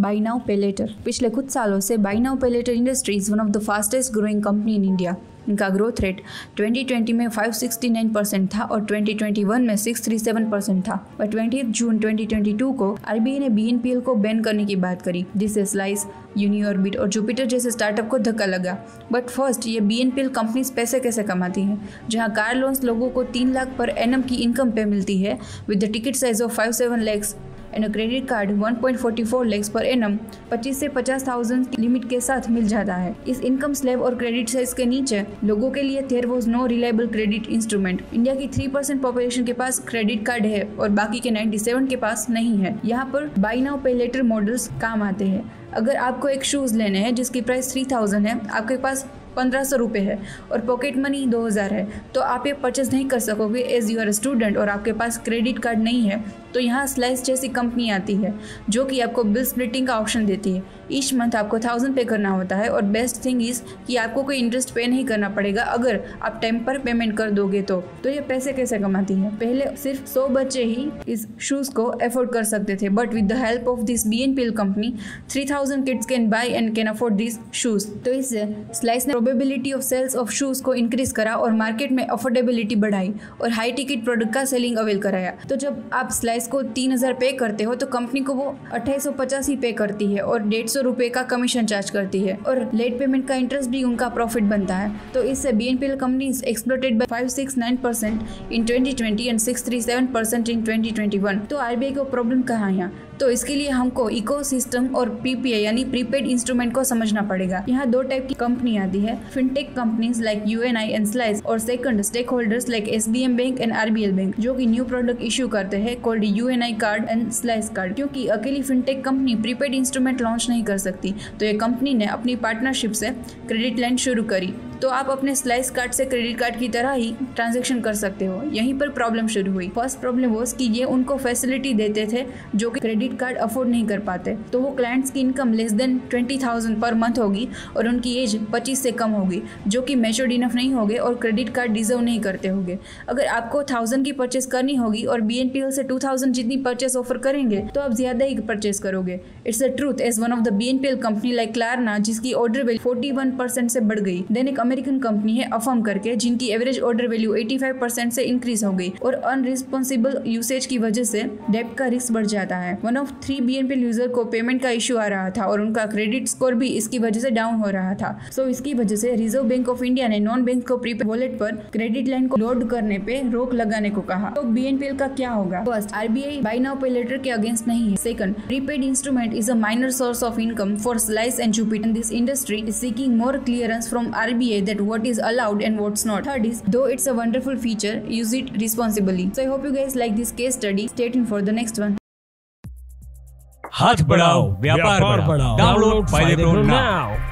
बाईनाओ pay later. पिछले कुछ सालों से buy now pay later industry is one of the fastest growing company in India. इनका ग्रोथ रेट 2020 में 569% था और 2021 में 637% था। बट 20 जून 2022 को आरबीआई ने बीएनपीएल को बैन करने की बात करी, जिससे स्लाइस, यूनिअर्बिट और जुपिटर जैसे स्टार्टअप को धक्का लगा। बट फर्स्ट, ये बीएनपीएल कंपनी पैसे कैसे कमाती है, जहां कार लोन्स लोगों को 3 लाख पर एनम की इनकम पे मिलती है with the ticket size of 57 lakh and credit card 1.44 lakh per annum 25 से 50,000 लिमिट के साथ मिल जाता है। इस इनकम स्लैब और क्रेडिट साइज के नीचे लोगों के लिए there was no reliable credit instrument. India की 3% पॉपुलेशन के पास क्रेडिट कार्ड है और बाकी के 97 के पास नहीं है। यहाँ पर buy now pay later models काम आते हैं। अगर आपको एक शूज लेने हैं जिसकी प्राइस 3000 है, आपके पास 1500 रुपये है और पॉकेट मनी 2000 है, तो आप ये परचेज नहीं कर सकोगे एज यू आर स्टूडेंट और आपके पास क्रेडिट कार्ड नहीं है। तो यहाँ स्लाइस जैसी कंपनी आती है जो कि आपको बिल स्प्लिटिंग का ऑप्शन देती है। ईच मंथ आपको 1000 पे करना होता है और बेस्ट थिंग इज़ कि आपको कोई इंटरेस्ट पे नहीं करना पड़ेगा अगर आप टाइम पर पेमेंट कर दोगे। तो ये पैसे कैसे कमाती है? पहले सिर्फ 100 बच्चे ही इस शूज़ को अफोर्ड कर सकते थे, but with the help of this BNPL company 3000 kids can buy and can afford this shoes. तो इससे स्लाइस ने probability of sales of shoes को इंक्रीज करा और मार्केट में अफोर्डेबिलिटी बढ़ाई और हाई टिकट प्रोडक्ट का सेलिंग अवेल कराया। तो जब आप स्लाइस को 3000 पे करते हो तो कंपनी को वो 2850 ही पे करती है और 150 रुपये का कमीशन चार्ज करती है और लेट पेमेंट का इंटरेस्ट भी उनका प्रॉफिट बनता है। तो इससे BNPL companies एक्सप्लोटेड by 569% in 2020 and 637% in 2021। तो आरबीआई को प्रॉब्लम कहाँ है? तो इसके लिए हमको इकोसिस्टम और पीपीआई यानी प्रीपेड इंस्ट्रूमेंट को समझना पड़ेगा। यहाँ 2 टाइप की कंपनी आती है, fintech companies like Uni and Slice और second stake holders like SBM bank and RBL bank, जो कि न्यू प्रोडक्ट इश्यू करते हैं called Uni card and Slice card. क्योंकि अकेली fintech company prepaid instrument launch नहीं कर सकती, तो ये कंपनी ने अपनी पार्टनरशिप से क्रेडिट लाइन शुरू करी। तो आप अपने स्लाइस कार्ड से क्रेडिट कार्ड की तरह ही ट्रांजैक्शन कर सकते हो। यहीं पर प्रॉब्लम शुरू हुई। फर्स्ट प्रॉब्लम वो कि ये उनको फैसिलिटी देते थे जो कि क्रेडिट कार्ड अफोर्ड नहीं कर पाते। तो वो क्लाइंट्स की इनकम लेस देन 20,000 पर मंथ होगी और उनकी एज 25 से कम होगी, जो कि मैच्योर्ड इनफ नहीं होंगे और क्रेडिट कार्ड डिजर्व नहीं करते होंगे। अगर आपको 1000 की परचेस करनी होगी और बीएनपीएल से 2000 जितनी परचेस ऑफर करेंगे तो आप ज्यादा ही परचेस करोगे। It's a truth as one of the BNPL company like Klarna, जिसकी ऑर्डर वैल्यू 41% से बढ़ गई। देन अमेरिकन कंपनी है अफर्म करके, जिनकी एवरेज ऑर्डर वैल्यू 85% से इंक्रीज हो गई और अनरिस्पॉन्सिबल यूसेज की वजह से डेब्ट का रिस्क बढ़ जाता है। 1 of 3 बीएनपीएल यूजर को पेमेंट का इश्यू आ रहा था और उनका क्रेडिट स्कोर भी इसकी वजह से डाउन हो रहा था। सो इसकी वजह से रिजर्व बैंक ऑफ इंडिया ने नॉन बैंक को प्रीपेड वॉलेट पर क्रेडिट लाइन को लोड करने पे रोक लगाने को कहा। तो बीएनपीएल का क्या होगा? First, RBI buy now pay later के अगेंस्ट नहीं है। Second, prepaid instrument is a minor source of income for Slice and Jupiter. This industry is seeking more clearance from RBI that what is allowed and what's not. Third is, though it's a wonderful feature, use it responsibly. So I hope you guys like this case study. Stay tuned for the next one. हाथ बढ़ाओ, व्यापार बढ़ाओ, download FAIDEPRO now.